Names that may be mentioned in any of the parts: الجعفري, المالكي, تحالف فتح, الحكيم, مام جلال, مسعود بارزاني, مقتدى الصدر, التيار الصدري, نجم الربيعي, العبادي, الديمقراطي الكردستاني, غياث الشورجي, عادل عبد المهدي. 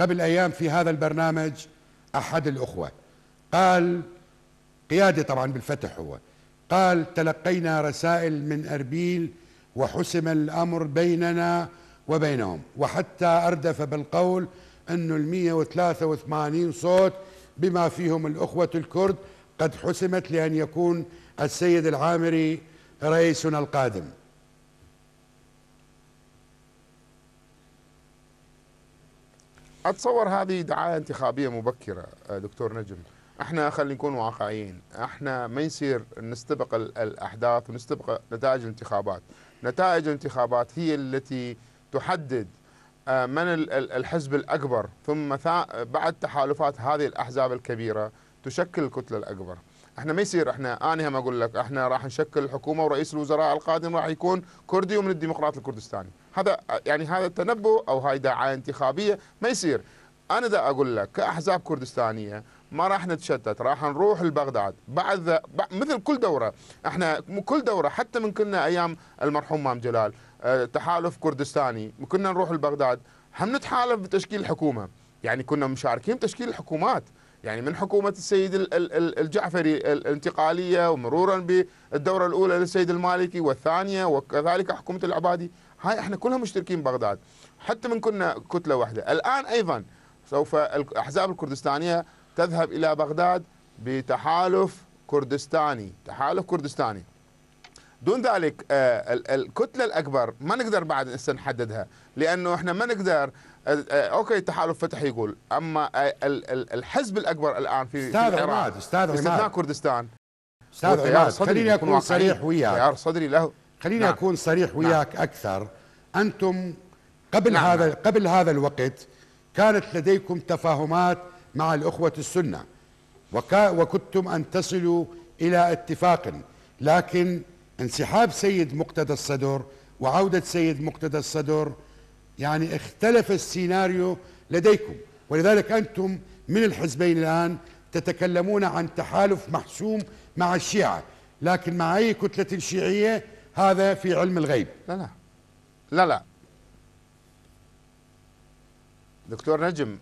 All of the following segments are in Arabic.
قبل أيام في هذا البرنامج أحد الأخوة قال، قيادي طبعا بالفتح، هو قال تلقينا رسائل من أربيل وحسم الأمر بيننا وبينهم، وحتى أردف بالقول أنه 183 صوت بما فيهم الأخوة الكرد قد حسمت لأن يكون السيد العامري رئيسنا القادم. أتصور هذه دعاية انتخابية مبكرة دكتور نجم. احنا خلينا نكون واقعيين، احنا ما يصير نستبق الأحداث ونستبق نتائج الانتخابات. نتائج الانتخابات هي التي تحدد من الحزب الأكبر، ثم بعد تحالفات هذه الأحزاب الكبيرة تشكل الكتلة الأكبر. احنا ما يصير احنا آنها ما اقول لك احنا راح نشكل الحكومة ورئيس الوزراء القادم راح يكون كردي ومن الديمقراط الكردستاني. هذا يعني هذا التنبؤ او هاي دعاية انتخابية ما يصير. انا دا اقول لك كأحزاب كردستانية ما راح نتشتت، راح نروح لبغداد بعد مثل كل دوره، احنا كل دوره حتى من كنا ايام المرحوم مام جلال تحالف كردستاني كنا نروح لبغداد هم نتحالف بتشكيل الحكومه، يعني كنا مشاركين تشكيل الحكومات، يعني من حكومه السيد الجعفري الانتقاليه ومرورا بالدوره الاولى للسيد المالكي والثانيه وكذلك حكومه العبادي، هاي احنا كلها مشتركين بغداد حتى من كنا كتله واحده. الان ايضا سوف الاحزاب الكردستانيه تذهب إلى بغداد بتحالف كردستاني، تحالف كردستاني. دون ذلك الكتلة الأكبر ما نقدر بعد نحددها، لأنه احنا ما نقدر أوكي تحالف فتح يقول، أما الحزب الأكبر الآن في العراق استثناء كردستان. أستاذ عماد، خليني أكون صريح وياك، التيار الصدري له، خليني أكون صريح وياك أكثر. أنتم قبل هذا الوقت كانت لديكم تفاهمات مع الأخوة السنة وكنتم أن تصلوا إلى اتفاق، لكن انسحاب سيد مقتدى الصدر وعودة سيد مقتدى الصدر يعني اختلف السيناريو لديكم، ولذلك أنتم من الحزبين الآن تتكلمون عن تحالف محسوم مع الشيعة، لكن مع أي كتلة شيعية هذا في علم الغيب. لا دكتور نجم،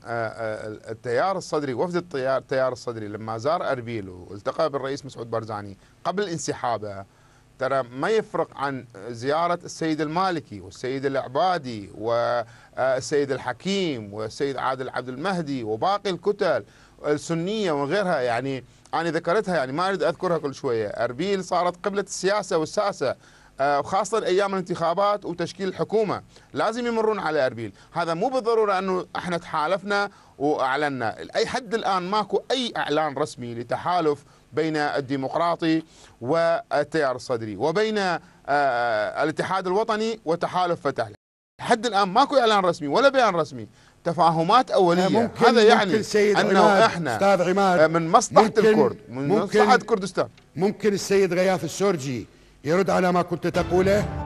التيار الصدري، وفد التيار الصدري لما زار أربيل والتقى بالرئيس مسعود بارزاني قبل انسحابه، ترى ما يفرق عن زيارة السيد المالكي والسيد العبادي والسيد الحكيم والسيد عادل عبد المهدي وباقي الكتل السنية وغيرها. يعني أنا ذكرتها، يعني ما أريد أذكرها كل شوية. أربيل صارت قبلة السياسة والساسة، وخاصة أيام الانتخابات وتشكيل الحكومة لازم يمرون على أربيل. هذا مو بالضرورة أنه احنا تحالفنا وأعلنا، أي حد الآن ماكو أي إعلان رسمي لتحالف بين الديمقراطي والتيار الصدري وبين الاتحاد الوطني وتحالف فتح، لحد الآن ماكو إعلان رسمي ولا بيان رسمي، تفاهمات أولية. هذا يعني أنه احنا من مصلحة الكرد، من مصلحة كردستان. ممكن السيد غياث الشورجي يرد على ما كنت تقوله.